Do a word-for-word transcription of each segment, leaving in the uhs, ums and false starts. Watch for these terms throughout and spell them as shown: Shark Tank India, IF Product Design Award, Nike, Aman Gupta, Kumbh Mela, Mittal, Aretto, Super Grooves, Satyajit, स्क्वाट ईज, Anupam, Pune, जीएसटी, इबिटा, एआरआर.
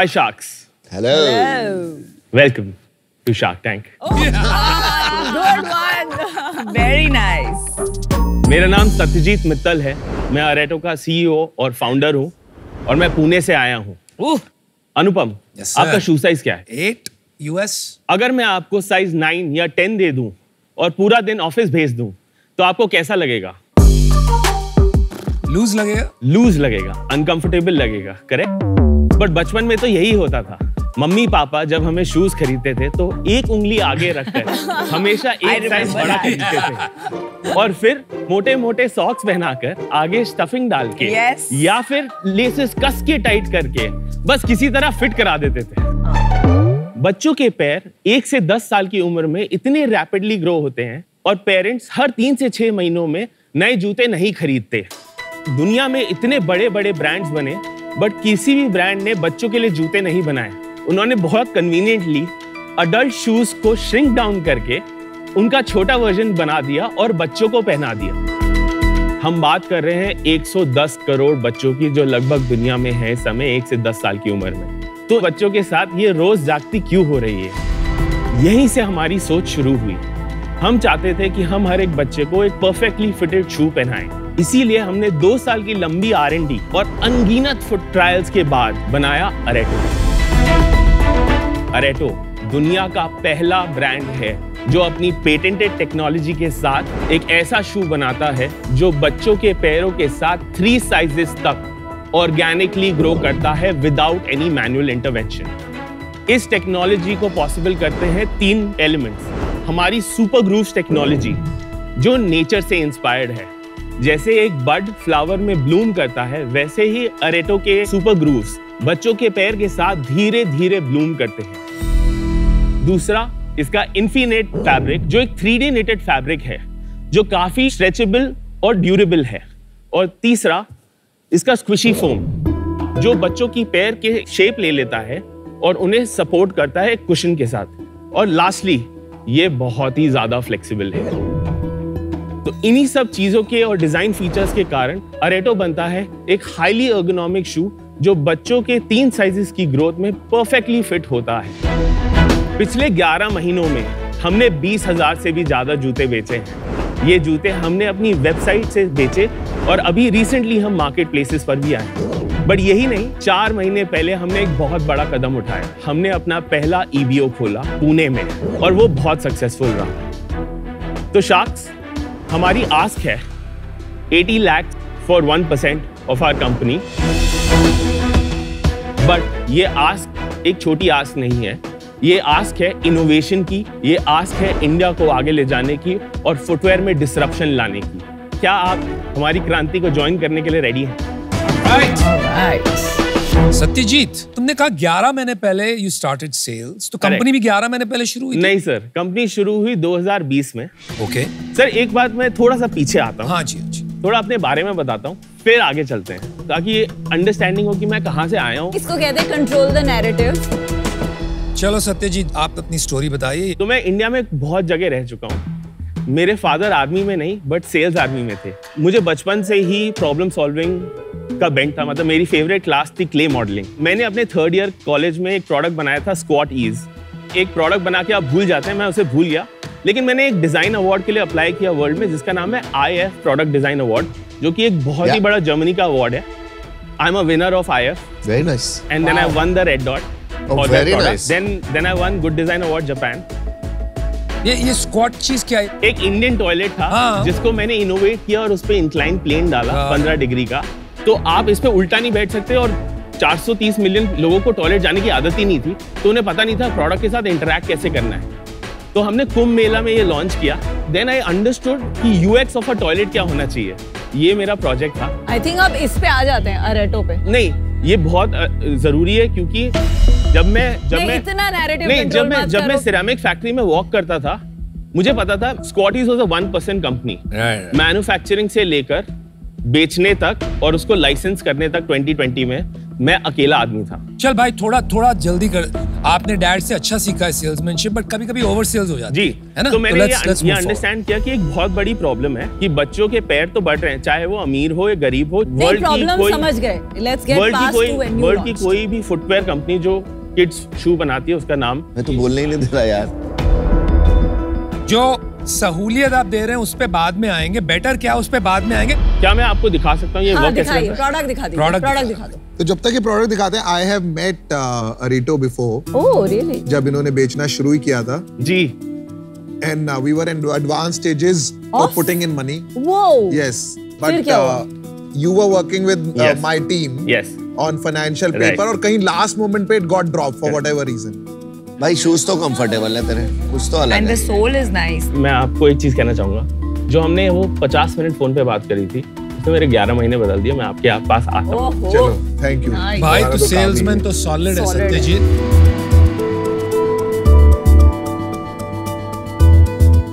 Hi Sharks. Hello. Hello. Welcome to Shark Tank. Oh, good one. Very nice. मेरा नाम सत्यजीत मित्तल है. मैं अरेटो का सीईओ और फाउंडर हूँ और मैं पुणे से आया हूँ. अनुपम, yes, आपका शू साइज क्या है? Eight US. अगर मैं आपको साइज नाइन या टेन दे दूं और पूरा दिन ऑफिस भेज दूं तो आपको कैसा लगेगा? लूज लगेगा. लूज लगेगा, अनकंफर्टेबल लगेगा, करेक्ट. बट बचपन में तो यही होता था. मम्मी पापा जब हमें शूज खरीदते थे तो एक उंगली आगे रखकर हमेशा एक साइज बड़ा खरीदते थे और फिर मोटे मोटे सॉक्स पहनाकर आगे स्टफिंग डाल के yes. या फिर लेसेस कस के टाइट करके बस किसी तरह फिट करा देते थे. बच्चों के पैर एक से दस साल की उम्र में इतने रैपिडली ग्रो होते हैं और पेरेंट्स हर तीन से छह महीनों में नए जूते नहीं खरीदते. दुनिया में इतने बड़े बड़े ब्रांड्स बने बट किसी भी ब्रांड ने बच्चों के लिए जूते नहीं बनाए. उन्होंने बहुत कन्वीनियंटली अडल्ट शूज को श्रिंक डाउन करके उनका छोटा वर्जन बना दिया और बच्चों को पहना दिया. हम बात कर रहे हैं एक सौ दस करोड़ बच्चों की जो लगभग दुनिया में है समय एक से दस साल की उम्र में. तो बच्चों के साथ ये रोज जागती क्यों हो रही है? यहीं से हमारी सोच शुरू हुई. हम चाहते थे कि हम हर एक बच्चे को एक परफेक्टली फिटेड शू पहनाएं. इसीलिए हमने दो साल की लंबी आर एन डी और अनगिनत फुट ट्रायल्स के बाद बनाया अरेटो. अरेटो दुनिया का पहला ब्रांड है जो अपनी पेटेंटेड टेक्नोलॉजी के साथ एक ऐसा शू बनाता है जो बच्चों के पैरों के साथ थ्री साइजेस तक ऑर्गेनिकली ग्रो करता है विदाउट एनी मैनुअल इंटरवेंशन. इस टेक्नोलॉजी को पॉसिबल करते हैं तीन एलिमेंट्स. हमारी सुपर ग्रूव्स टेक्नोलॉजी जो नेचर से इंस्पायर्ड है. जैसे एक बड फ्लावर में ब्लूम करता है वैसे ही अरेटो के सुपर ग्रूव्स बच्चों के पैर के साथ धीरे धीरे ब्लूम करते हैं. दूसरा इसका इन्फिनेट फैब्रिक जो एक थ्री डी नेटेड फैब्रिक है जो काफी स्ट्रेचेबल और ड्यूरेबल है. और तीसरा इसका स्क्विशी फोम जो बच्चों की पैर के शेप ले लेता है और उन्हें सपोर्ट करता है कुशन के साथ. और लास्टली ये बहुत ही ज्यादा फ्लेक्सिबल है. तो इन्हीं सब चीजों के और डिजाइन फीचर्स के कारण अरेटो बनता है एक हाईली एर्गोनॉमिक शू जो बच्चों के तीन साइजेस की ग्रोथ में परफेक्टली फिट होता है. पिछले ग्यारह महीनों में हमने बीस हज़ार से भी ज़्यादा जूते बेचे हैं. ये जूते हमने अपनी वेबसाइट से बेचे और अभी रिसेंटली हम मार्केट प्लेसेस पर भी आए. बट यही नहीं, चार महीने पहले हमने एक बहुत बड़ा कदम उठाया. हमने अपना पहला ई बी ओ खोला पुणे में और वो बहुत सक्सेसफुल रहा. तो शार्क्स, हमारी आस्क है अस्सी lakh for one percent of our company. But ये आस्क एक छोटी आस्क नहीं है. ये आस्क है इनोवेशन की. ये आस्क है इंडिया को आगे ले जाने की और फुटवेयर में डिसरप्शन लाने की. क्या आप हमारी क्रांति को ज्वाइन करने के लिए रेडी हैं? Right. Right. सत्यजीत, तुमने कहा ग्यारह महीने पहले यू स्टार्टेड सेल्स, तो कंपनी भी ग्यारह महीने पहले शुरू हुई? नहीं सर, कंपनी शुरू हुई दो हज़ार बीस में. ओके सर, एक बात मैं थोड़ा सा पीछे आता हूँ. हाँ जी, जी. थोड़ा अपने बारे में बताता हूँ फिर आगे चलते हैं ताकि ये अंडरस्टैंडिंग हो कि मैं कहाँ से आया हूँ. इसको कहते हैं कंट्रोल द नैरेटिव. चलो सत्यजीत, आप अपनी स्टोरी बताइए. तो मैं इंडिया में बहुत जगह रह चुका हूँ. मेरे फादर आर्मी में नहीं बट सेल्स आर्मी में थे. मुझे बचपन से ही प्रॉब्लम सॉल्विंग का बैंक था. मतलब मेरी फेवरेट क्लास थी क्ले मॉडलिंग. मैंने अपने थर्ड ईयर कॉलेज में एक प्रोडक्ट बनाया था, स्क्वाट ईज. एक प्रोडक्ट बना के आप भूल जाते हैं, मैं उसे भूल गया. लेकिन मैंने एक डिज़ाइन अवार्ड के लिए अप्लाई किया वर्ल्ड में जिसका नाम है I F product design award जो कि एक बहुत yeah. ही बड़ा जर्मनी का अवार्ड है. I am a winner of I F. Very nice. And then I won the red dot. और very nice. Then then I won good design award Japan. ये ये स्क्वाट चीज क्या है? एक इंडियन टॉयलेट था ah. जिसको मैंने इनोवेट किया और उस पर इंक्लाइन प्लेन डाला ah. पंद्रह डिग्री का. तो आप इस पर उल्टा नहीं बैठ सकते और चार सौ तीस मिलियन लोगों को टॉयलेट जाने की आदत ही नहीं थी. तो उन्हें पता नहीं था प्रोडक्ट के साथ इंटरेक्ट कैसे करना है. तो हमने कुंभ मेला में ये लॉन्च किया. देन आई अंडरस्टूड कि यूएक्स ऑफ अ टॉयलेट क्या होना चाहिए. ये मेरा प्रोजेक्ट था. आई थिंक अब इस पे आ जाते हैं अरेटो पे. नहीं, ये बहुत जरूरी है क्योंकि जब मैं जब मैं इतना नैरेटिव नहीं जब मैं जब मैं सिरेमिक फैक्ट्री में वॉक करता था मुझे पता था squat is was a one percent company. Manufacturing से लेकर बेचने तक और उसको लाइसेंस करने तक ट्वेंटी ट्वेंटी में मैं अकेला आदमी था. चल भाई, थोड़ा थोड़ा जल्दी कर. आपने डैड से अच्छा सीखा है सेल्समैनशिप, बट कभी-कभी ओवर सेल्स हो जाती है ना। तो मैंने ये अंडरस्टैंड किया कि एक बहुत बड़ी प्रॉब्लम है कि बच्चों के पैर तो बढ़ रहे हैं, चाहे वो अमीर हो या गरीब हो। वर्ल्ड की कोई भी फुटवेयर कंपनी जो किड्स शू बनाती है उसका नाम मैं तो बोलने ही नहीं दे रहा यार। जो सहूलियत आप दे रहे हैं उस पे बाद में आएंगे, बेटर क्या उस पे बाद में आएंगे। क्या मैं आपको दिखा सकता हूँ ये वर्क कैसे है? प्रोडक्ट दिखा दो, प्रोडक्ट दिखा दो। तो जब तक ये प्रोडक्ट दिखाते हैं, I have met अरेटो before. Oh really? जब इन्होंने बेचना शुरू ही किया था जी, and we were in advance stages of putting in money. Wow yes, but you were working with my team yes on financial paper, और कहीं लास्ट मोमेंट पे it got drop for whatever reason. भाई shoes तो comfortable है तेरे, कुछ तो अलग है। And the sole is nice. मैं आपको एक चीज कहना चाहूंगा, जो हमने वो पचास मिनट फोन पे बात करी थी उसने मेरे ग्यारह महीने बदल दिए। मैं आपके आप पास आता हूं। चलो थैंक यू भाई, तो सेल्समैन तो सॉलिड है Satyajit.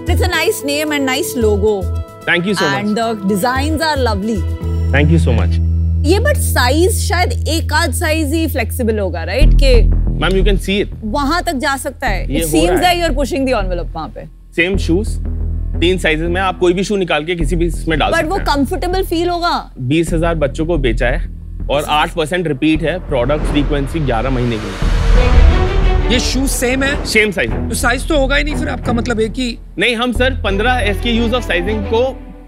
It's a nice name and nice logo. Thank you so much. And the designs are lovely. Thank you so much. ये बट साइज शायद एक आध साइज ही फ्लेक्सिबल होगा राइट के? Ma'am you can see it, वहां तक जा सकता है। It seems that you are pushing the envelope वहां पे। सेम शूज तीन साइजेस में, आप कोई भी शू निकाल के किसी भी इसमें डाल सकते हैं। बट वो कंफर्टेबल फील होगा। बीस हज़ार बच्चों को बेचा है और आठ परसेंट रिपीट है। प्रोडक्ट फ्रीक्वेंसी ग्यारह महीने की। ये शूज सेम है? सेम साइज है। तो साइज तो होगा ही नहीं फिर आपका मतलब है कि? नहीं, हम सर पंद्रह एसकेयूज ऑफ साइजिंग को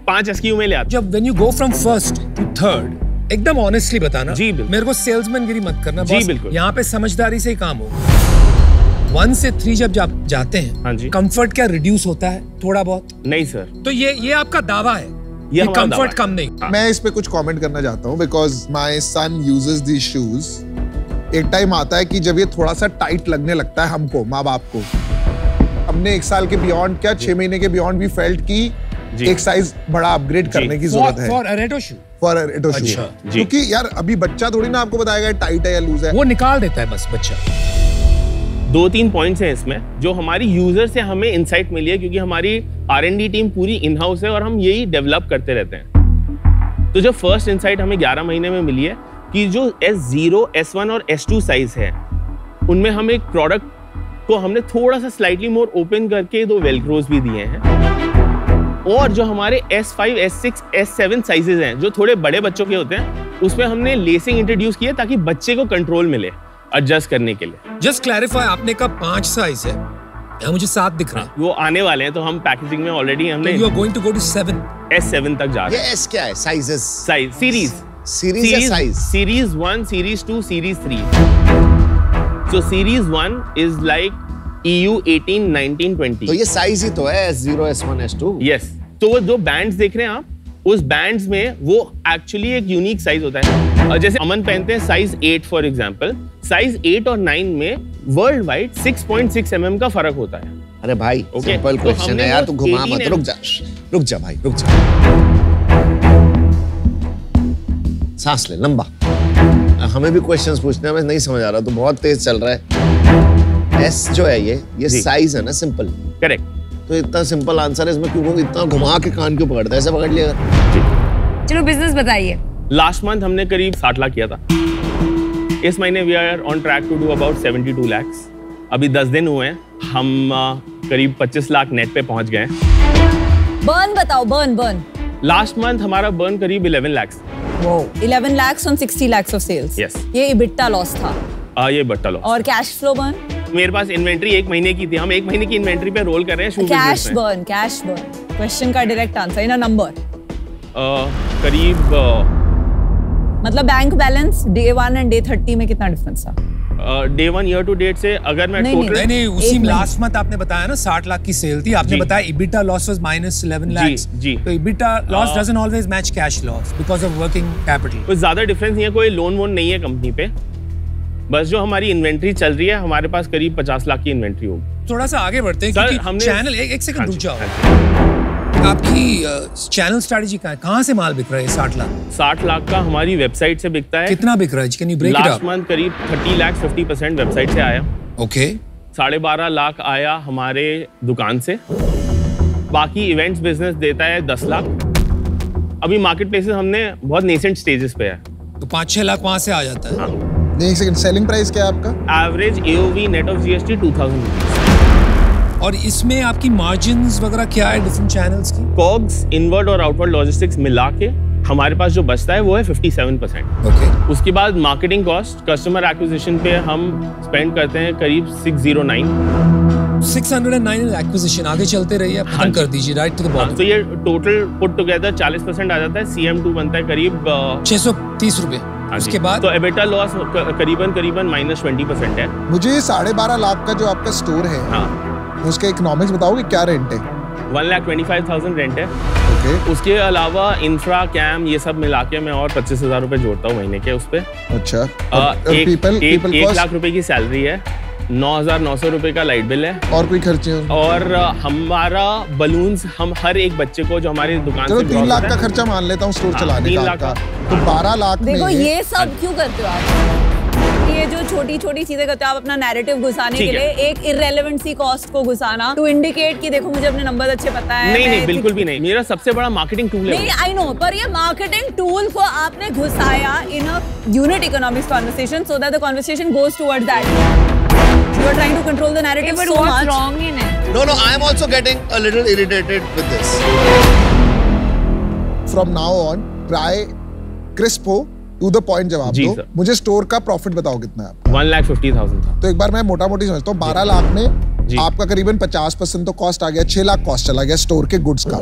पांच एसकेयू में ले आते हैं। जब when you go from first to third, एकदम ऑनेस्टली बताना जी, मेरे को सेल्समैनगिरी मत करना जी, बिल्कुल। यहाँ पे समझदारी से ही काम होगा। वन से थ्री जब जा, जाते हैं हाँ जी, कंफर्ट क्या रिड्यूस होता है थोड़ा बहुत? नहीं सर। तो ये ये आपका दावा है, ये कंफर्ट कम नहीं। हाँ। मैं इस पे कुछ कमेंट करना चाहता हूँ because my son uses these shoes. एक टाइम आता है कि जब ये थोड़ा सा टाइट लगने लगता है हमको माँ बाप को। हमने एक साल के बियॉन्ड क्या छह महीने के बियॉन्ड भी फेल्ट की एक साइज बड़ा अपग्रेड करने की जरूरत है फॉर अरेटो शू। फॉर अरेटो शू क्योंकि यार अभी बच्चा थोड़ी ना आपको बताएगा टाइट है या लूज है, वो निकाल देता है बस बच्चा। दो तीन पॉइंट्स हैं इसमें जो हमारी यूजर से हमें इंसाइट मिली है, क्योंकि हमारी आर एन डी टीम पूरी इन हाउस है और हम यही डेवलप करते रहते हैं। तो जो फर्स्ट इंसाइट हमें ग्यारह महीने में मिली है कि जो एस जीरो एस वन और एस टू साइज है उनमें हम एक प्रोडक्ट को हमने थोड़ा सा स्लाइटली मोर ओपन करके दो वेलक्रोज भी दिए हैं। और जो हमारे S five, S six, S seven sizes हैं जो थोड़े बड़े बच्चों के होते हैं उसमें हमने लेसिंग इंट्रोड्यूस किया ताकि बच्चे को कंट्रोल मिले एडजस्ट करने के लिए। जस्ट क्लैरिफाई, आपने कहा पांच साइज है, या मुझे सात दिख रहा है? वो आने वाले हैं, तो हम पैकेजिंग में ऑलरेडी हमने you are going to go to seven, S seven तक जा रहे हैं। ये एस क्या है? साइजेस, साइज, सीरीज, सीरीज या size? Series one, series two, series three. So series one is like E U अठारह, उन्नीस, बीस। तो ये साइज ही तो है S zero, S one, S two. Yes. तो वो जो बैंड्स देख रहे हैं आप, उस बैंड्स में वो एक्चुअली एक यूनिक साइज होता है। और जैसे अमन पहनते हैं size eight for example, size eight और नाइन में world wide six point six M M का फर्क होता है। अरे भाई सिंपल क्वेश्चन है यार, तू घुमा मत। रुक जा रुक जा भाई, रुक जा, सांस ले लंबा। हमें भी क्वेश्चंस पूछने हैं, मैं नहीं समझ आ रहा, तू बहुत तेज चल रहा है। एस जो है ये ये साइज है ना, सिंपल। करेक्ट। तो इतना सिंपल आंसर है, इसमें क्यों इतना घुमा के कान क्यों पकड़ता है? ऐसे पकड़ लिया कर। चलो बिजनेस बताइए। लास्ट मंथ हमने करीब साठ लाख किया था। इस महीने we are on track to do about seventy two lakhs. अभी दस दिन हुए हैं, हम करीब पच्चीस लाख नेट पे पहुंच गए। बर्न बताओ, बर्न बर्न। लास्ट मंथ हमारा बर्न करीब eleven lakhs. Eleven lakhs on sixty lakhs of sales. ये इबिटा लॉस था। आ, ये इबिटा लॉस। और कैश फ्लो बर्न? मेरे पास इन्वेंट्री एक महीने की थी, हम एक महीने की इन्वेंट्री पे रोल कर रहे हैं शू बिजनेस में। Cash burn, cash burn. Question का direct answer in a number. करीब uh, मतलब bank balance day one and day thirty में कितना डिफरेंस था? Day one year to date से अगर मैं नहीं, टोटल नहीं, नहीं, उसी लास्ट मंथ आपने बताया ना साठ लाख की सेल थी, आपने बताया इबिटा loss was minus eleven lakhs. तो इबिटा loss doesn't always match cash loss because of working capital. कुछ ज्यादा डिफरेंस नहीं है, कोई लोन वोन नहीं है कंपनी पे, बस जो हमारी इन्वेंट्री चल रही है हमारे पास करीब पचास लाख की इन्वेंट्री होगी। थोड़ा सा आगे बढ़ते हैं क्योंकि हमने चैनल एक, एक सेकंड रुक जाओ। आपकी चैनल स्ट्रेटजी क्या है? कहाँ से माल बिक रहा है? साठ लाख साठ लाख का हमारी वेबसाइट से बिकता है। कितना बिक रहा है? Can you break it up? Last month करीब thirty lakhs fifty percent website से आया। ओके। साढ़े बारह लाख आया हमारे दुकान से। बाकी इवेंट्स बिजनेस देता है दस लाख। अभी मार्केट प्लेसेस हमने बहुत नेसेंट स्टेजेस पे है, तो पाँच छह लाख वहाँ से आ जाता है। एक सेकंड, सेलिंग प्राइस क्या है आपका? Average AOV net of जीएसटी two thousand. और इसमें आपकी मार्जिन्स वगैरह क्या है डिफरेंट चैनल्स की? कॉग्स, इनवर्ड और आउटवर्ड लॉजिस्टिक्स मिला के हमारे पास जो बचता है वो है फिफ्टी सेवन परसेंट। ओके। उसके बाद मार्केटिंग कॉस्ट कस्टमर एक्विजिशन पे हम स्पेंड करते हैं करीब सिक्स हंड्रेड नाइन एक्विजिशन। आगे चलते रहिए, आप खत्म कर दीजिए, राइट टू द बॉटम। तो ये टोटल पुट टुगेदर चालीस परसेंट आ जाता है। सीएम टू बनता है करीब छह सौ तीस रुपए। उसके बाद तो एबिटा लॉस करीबन करीबन माइनस ट्वेंटी परसेंट है। मुझे साढ़े बारह लाख का जो आपका स्टोर है, हाँ, उसके इकोनॉमिक्स बताओगे? क्या रेंट है? One lakh twenty five thousand rent है। ओके। उसके अलावा इंफ्रा कैम ये सब मिला के मैं और पच्चीस हजार रुपए जोड़ता हूँ महीने के उस पे। अच्छा। आ, एक, people, एक, people एक लाख रुपए की सैलरी है, नौ हजार नौ सौ रुपए का लाइट बिल है और कोई खर्चे हो। और हमारा बलून्स हम हर एक बच्चे को जो हमारे दुकान से तीन लाख का खर्चा मान लेता हूँ स्टोर चलाने का, तो बारह लाख। देखो ये सब क्यों करते हो आप? ये जो छोटी छोटी चीजें करते हो आप अपना नैरेटिव घुसाने के लिए, एक इररेलेवेंट सी कॉस्ट को घुसाना टू इंडिकेट कि देखो मुझे अपने नंबर अच्छे पता है। नहीं नहीं, बिल्कुल भी नहीं। मेरा सबसे बड़ा मार्केटिंग टूल है। नहीं, आई नो, पर ये मार्केटिंग टूल को आपने घुसाया in a unit economics conversation so that the conversation goes towards that. You are trying to control the narrative so much. Wrong in it. No no, I am also getting a little irritated with this. From now on try crisp हो, to the point जवाब दो। मुझे store का profit बताओ कितना है? One lakh fifty thousand था। तो एक बार मैं मोटा मोटी समझता हूँ, बारह लाख में आपका करीबन पचास परसेंट तो कॉस्ट आ गया, छह लाख कॉस्ट चला गया स्टोर के गुड्स का।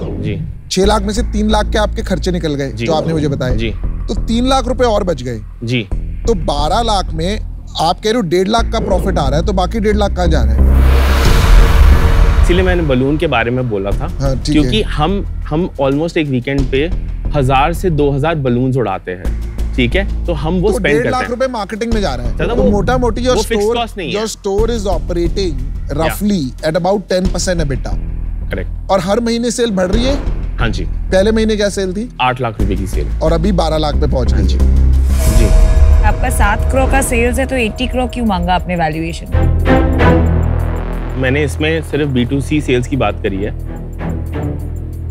छह लाख में से तीन लाख के आपके खर्चे निकल गए जो आपने मुझे बताया, तो तीन लाख रुपए और बच गए जी। तो बारह लाख में आप कह रहे हो डेढ़ लाख का प्रॉफिट आ रहा है, तो बाकी डेढ़ लाख कहाँ जा रहा है? इसलिए मैंने बलून के बारे में बोला था। हाँ, क्योंकि हम हम ऑलमोस्ट एक वीकेंड पे हजार से दो हजार बलून उड़ाते हैं, ठीक है? तो हम वो स्पेंड करते हैं। डेढ़ लाख रुपए मार्केटिंग में जा रहा है। तो वो मोटा मोटी your store your store is operating रफली at about ten percent EBITDA. Correct. और हर महीने सेल बढ़ रही है। हाँ जी। पहले महीने क्या सेल थी? आठ लाख रुपए की सेल, और अभी बारह लाख पे पहुंच गई। जी जी। आपका सात करोड़ का सेल्स है, तो एट्टी करोड़ क्यों मांगा आपने वैल्यूएशन? मैंने इसमें सिर्फ बी टू सी सेल्स की बात करी है।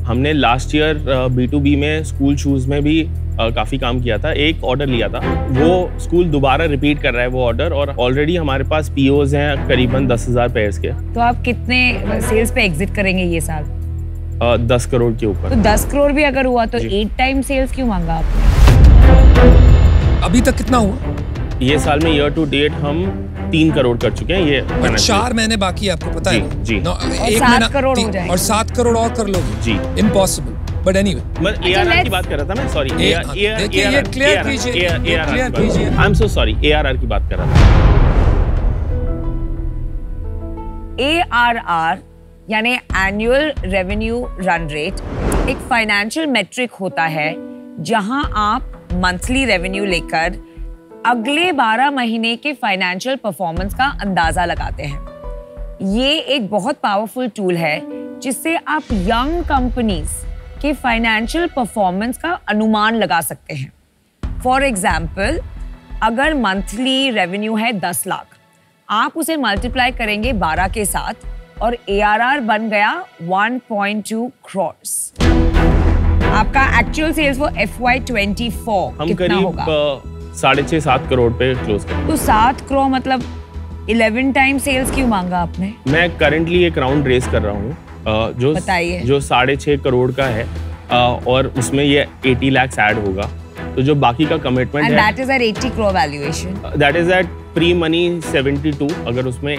हमने last year B to B में स्कूल शूज में भी काफ़ी काम किया था। एक ऑर्डर लिया था, वो स्कूल दोबारा रिपीट कर रहा है वो ऑर्डर, और ऑलरेडी हमारे पास पीओज हैं करीबन दस हज़ार पेयर्स के। तो आप कितने सेल्स पे एग्जिट करेंगे ये साल? आ, दस करोड़ के ऊपर। तो दस करोड़ भी अगर हुआ तो एट टाइम सेल्स क्यों मांगा आपने? अभी तक कितना हुआ ये साल में? ईयर टू डेट हम तीन करोड़ कर चुके हैं। ये और चार महीने बाकी, आपको पता जी, है जी। और एक सात करोड़ हो जाएगा। और सात करोड़ और कर लोगे जी? इम्पॉसिबल। बट एनीवे, मैं एआरआर की बात कर रहा था। मैं सॉरी, देखिए ये क्लियर कीजिए, क्लियर कीजिए। I am so sorry, एआरआर की बात कर रहा था। एआरआर यानी एनुअल रेवेन्यू रन रेट एक फाइनेंशियल मेट्रिक होता है जहां आप मंथली रेवेन्यू लेकर अगले बारह महीने के फाइनेंशियल परफॉर्मेंस का अंदाजा लगाते हैं। ये एक बहुत पावरफुल टूल है जिससे आप यंग कंपनीज के फाइनेंशियल परफॉर्मेंस का अनुमान लगा सकते हैं। फॉर एग्जाम्पल, अगर मंथली रेवेन्यू है दस लाख, आप उसे मल्टीप्लाई करेंगे बारह के साथ और एआरआर बन गया वन पॉइंट टू करोड़। आपका एक्चुअल सेल्स वो एफ वाई ट्वेंटी फोर कितना होगा? साढ़े छः सात करोड़ पे क्लोज करें। तो सात करोड़ मतलब इलेवन टाइम सेल्स क्यों मांगा आपने? मैं करंटली एक राउंड रेस कर रहा हूँ जो जो साढ़े छः करोड़ का है, और उसमें ये अस्सी लाख ऐड होगा, तो जो बाकी का कमिटमेंट है। दैट इज एट अस्सी crore valuation. That is at pre money seventy two. अगर उसमें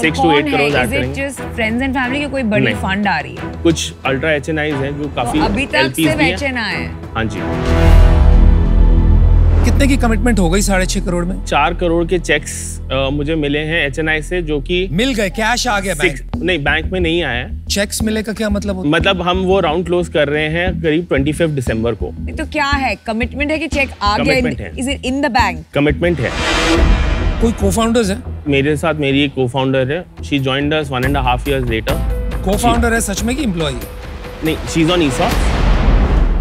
six two eight crore add करेंगे। जस्ट फ्रेंड्स एंड फैमिली की कोई बड़ी फंड आ रही है? कुछ अल्ट्रा एचएनआईज हैं जो काफी अभी तक सिर्फ एचएनआई है। हां जी। कितने की कमिटमेंट हो गई साढ़े छह करोड़ में? चार करोड़ के चेक्स मुझे मिले हैं एचएनआई से, जो कि मिल गए। कैश आ गया बैंक? नहीं, बैंक में नहीं आया। चेक्स मिले का क्या मतलब होता है? मतलब हम वो राउंड क्लोज कर रहे हैं करीब पच्चीस दिसंबर को। तो क्या है, कमिटमेंट है कि चेक आ गया? Is it in the bank? Commitment है। कोई कोफाउंडर्स हैं? मेरे साथ मेरी एक कोफाउंडर है, she joined us one and half years later. Cofounder है सच में कि एम्प्लॉय? नहीं, शी इज ऑन ईसा।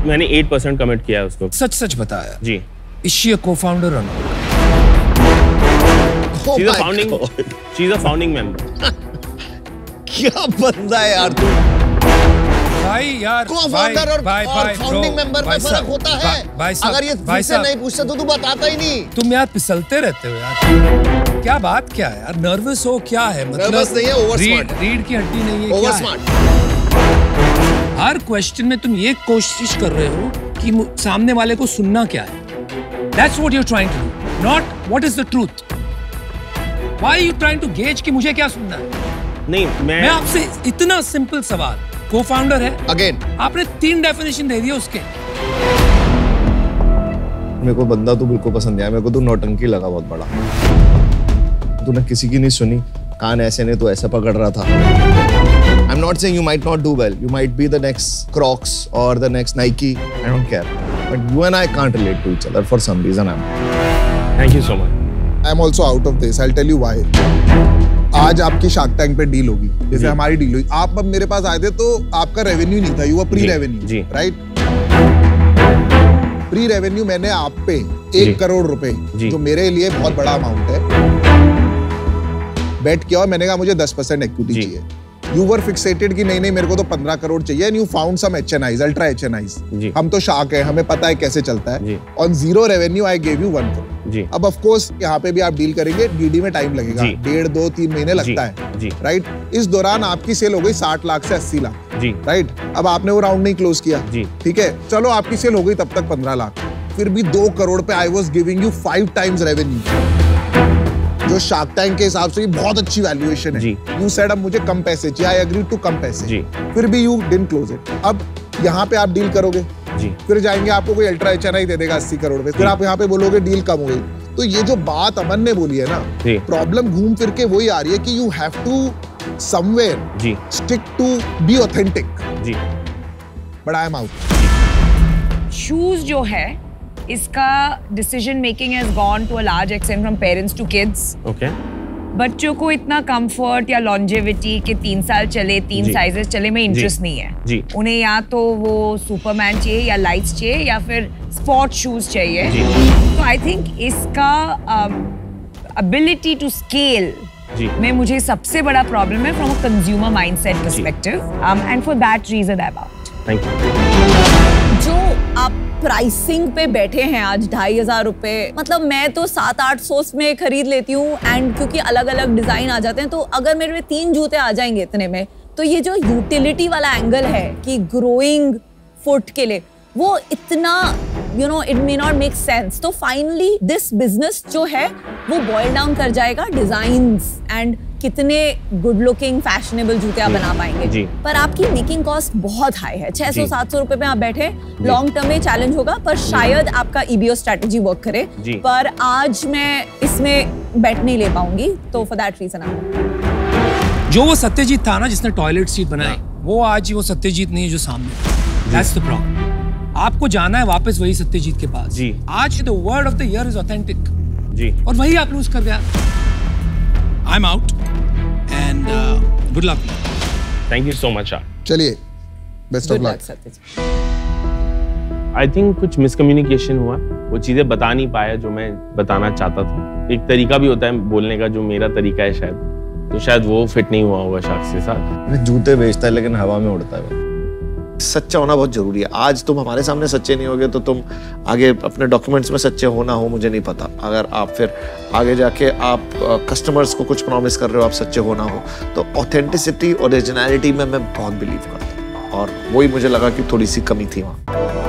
मैंने एट परसेंट कमिट किया है उसको। सच सच बताया जी। इज शी अ कोफाउंडर और not? She is a founding she is a founding member. क्या बंदा है यार तू भाई। भाई यार को-फाउंडर और फाउंडिंग मेंबर में फर्क होता है। अगर ये ठीक से नहीं पूछते तो तू बताता ही नहीं। तुम यार फिसलते रहते हो यार, क्या बात क्या है यार, नर्वस हो क्या है? मतलब रीढ़ की हड्डी नहीं है, ओवर स्मार्ट। हर क्वेश्चन में तुम ये कोशिश कर रहे हो कि सामने वाले को सुनना क्या है। That's what you're trying to do, not what is the truth. Why are you trying to gauge कि मुझे क्या सुनना है? नहीं, मैं मैं आपसे इतना सिंपल सवाल, co-founder है, Again. आपने तीन डेफिनेशन दे दिए उसके। मेरे को बंदा तो बिल्कुल पसंद आया, मेरे को तो नौटंकी लगा बहुत बड़ा। तूने किसी की नहीं सुनी, कान ऐसे ने तो ऐसा पकड़ रहा था। I'm not saying you might not do well, you might be the next Crocs or the next Nike, I don't care. But you and I can't relate to each other for some reason. I'm. Thank you so much. I'm also out of this. I'll tell you why. आज आपकी Shark Tank पे deal होगी, जैसे हमारी deal हुई। आप अब मेरे पास आए थे तो आपका रेवेन्यू नहीं था, you were pre revenue, right? Pre revenue मैंने आप पे एक करोड़ रुपए, जो मेरे लिए बहुत बड़ा अमाउंट है, बेट किया और मैंने कहा मुझे दस परसेंट इक्विटी चाहिए। You were fixated कि नहीं नहीं मेरे को तो पंद्रह करोड़ चाहिए and you found some H N Is, ultra H N Is. हम तो शार्क हैं, हमें पता है कैसे चलता है। On zero revenue I gave you one crore. अब of course यहाँ पे भी आप डील करेंगे, डीडी में टाइम लगेगा, डेढ़ दो तीन महीने लगता है, राइट? इस दौरान आपकी सेल हो गई साठ लाख से अस्सी लाख, राइट? अब आपने वो राउंड नहीं क्लोज किया, ठीक है? चलो आपकी सेल हो गई तब तक पंद्रह लाख, फिर भी दो करोड़ पे I was giving you five times revenue, जो शार्क टैंक के हिसाब से बहुत अच्छी वैल्यूएशन है। यू सेड अब मुझे कम पैसे चाहिए, आई एग्री टू कम पैसे, फिर भी यू डिडंट क्लोज इट। अब यहाँ पे आप डील करोगे, फिर जाएंगे आपको कोई अल्ट्रा एचएनआई दे देगा अस्सी करोड़ पे, फिर आप यहाँ पे बोलोगे डील कम हो गई। तो ये जो बात अमन ने बोली है ना, प्रॉब्लम घूम फिर के वही आ रही है कि you have to somewhere stick to be authentic. But I am out. Shoes जो है इसका decision making has gone to a large extent from parents to kids. Okay, बच्चों को इतना कंफर्ट या लॉन्जेविटी के तीन साल चले, तीन साइजेस चले में इंटरेस्ट नहीं है जी। उन्हें या तो वो सुपरमैन चाहिए या लाइट्स चाहिए या फिर स्पोर्ट शूज चाहिए। तो आई थिंक इसका अबिलिटी टू स्केल में मुझे सबसे बड़ा प्रॉब्लम है from a consumer mindset perspective, and for that reason I am out. Thank you. जो आप प्राइसिंग पे बैठे हैं आज ढाई हजार रुपए, मतलब मैं तो सात आठ सौ में खरीद लेती हूँ, एंड क्योंकि अलग अलग डिजाइन आ जाते हैं, तो अगर मेरे में तीन जूते आ जाएंगे इतने में, तो ये जो यूटिलिटी वाला एंगल है कि ग्रोइंग फुट के लिए वो इतना you know it may not make sense. तो फाइनली दिस बिजनेस जो है वो बॉयल डाउन कर जाएगा डिजाइंस एंड कितने गुड लुकिंग फैशनेबल जूते आप बना पाएंगे। पर आपकी मेकिंग कॉस्ट बहुत हाई है, छह सौ सात सौ रुपए में आप बैठे। लॉन्ग टर्म में चैलेंज होगा, पर शायद आपका ईबीओ स्ट्रेटजी वर्क करे, पर आज मैं इसमें बैठ नहीं ले पाऊंगी। तो फॉर दैट रीजन आप जो वो सत्यजीत था ना जिसने टॉयलेट सीट बनाई, वो आज वो सत्यजीत नहीं है जो सामने। That's the problem. आपको जाना है वापस वही सत्यजीत के पास। आज the word of the year is authentic जी, और वही आप लूज कर गया। I am out and uh, good luck. Thank you so much. चलिए, best of luck. I think कुछ miscommunication हुआ, वो चीजें बता नहीं पाया जो मैं बताना चाहता था। एक तरीका भी होता है बोलने का जो मेरा तरीका है शायद, तो शायद वो फिट नहीं हुआ होगा शार्क के साथ। मैं जूते बेचता है लेकिन हवा में उड़ता है। सच्चा होना बहुत जरूरी है। आज तुम हमारे सामने सच्चे नहीं होगे तो तुम आगे अपने डॉक्यूमेंट्स में सच्चे हो ना हो मुझे नहीं पता। अगर आप फिर आगे जाके आप कस्टमर्स को कुछ प्रॉमिस कर रहे हो, आप सच्चे हो ना हो, तो ऑथेंटिसिटी, ओरिजिनलिटी में मैं बहुत बिलीव करता हूँ, और वही मुझे लगा कि थोड़ी सी कमी थी वहाँ।